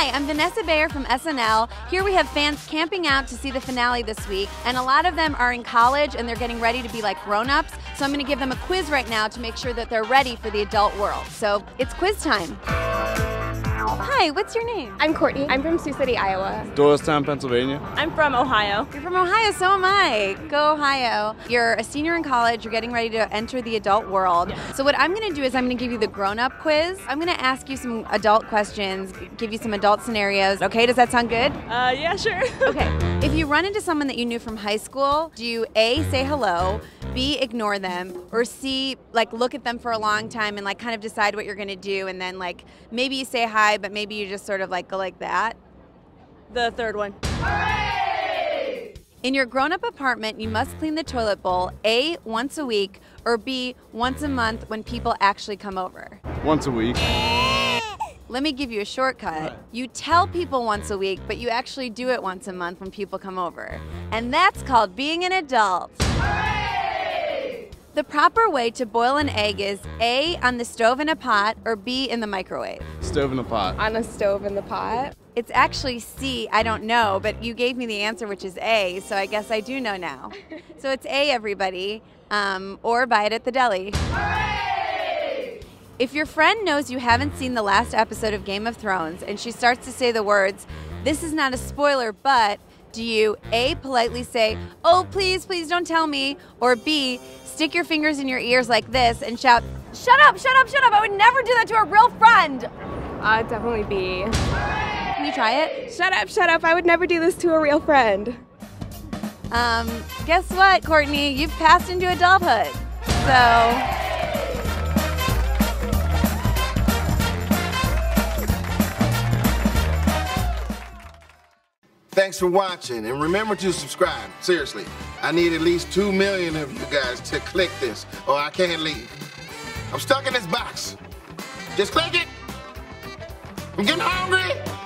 Hi, I'm Vanessa Bayer from SNL. Here we have fans camping out to see the finale this week, and a lot of them are in college and they're getting ready to be like grown-ups, so I'm going to give them a quiz right now to make sure that they're ready for the adult world. So it's quiz time. Hi, what's your name? I'm Courtney. I'm from Sioux City, Iowa. Doylestown, Pennsylvania. I'm from Ohio. You're from Ohio, so am I. Go Ohio. You're a senior in college, you're getting ready to enter the adult world. Yeah. So what I'm going to do is I'm going to give you the grown-up quiz. I'm going to ask you some adult questions, give you some adult scenarios. Okay, does that sound good? Yeah, sure. Okay. If you run into someone that you knew from high school, do you A, say hello, B, ignore them, or C, like look at them for a long time and like kind of decide what you're going to do, and then like maybe you say hi, but maybe you just sort of like go like that? The third one. Hooray! In your grown-up apartment, you must clean the toilet bowl, A, once a week, or B, once a month when people actually come over. Once a week. Let me give you a shortcut. Right. You tell people once a week, but you actually do it once a month when people come over. And that's called being an adult. Hooray! The proper way to boil an egg is A, on the stove in a pot, or B, in the microwave. Stove in a pot. On a stove in the pot. It's actually C, I don't know, but you gave me the answer, which is A, so I guess I do know now. So it's A, everybody, or buy it at the deli. Hooray! If your friend knows you haven't seen the last episode of Game of Thrones, and she starts to say the words, "This is not a spoiler, but..." do you A, politely say, "Oh, please, please don't tell me," or B, stick your fingers in your ears like this and shout, "Shut up, shut up, shut up, I would never do that to a real friend"? Definitely B. Can you try it? Shut up, I would never do this to a real friend. Guess what, Courtney? You've passed into adulthood, so... Thanks for watching, and remember to subscribe. Seriously, I need at least 2 million of you guys to click this, or I can't leave. I'm stuck in this box. Just click it. I'm getting hungry.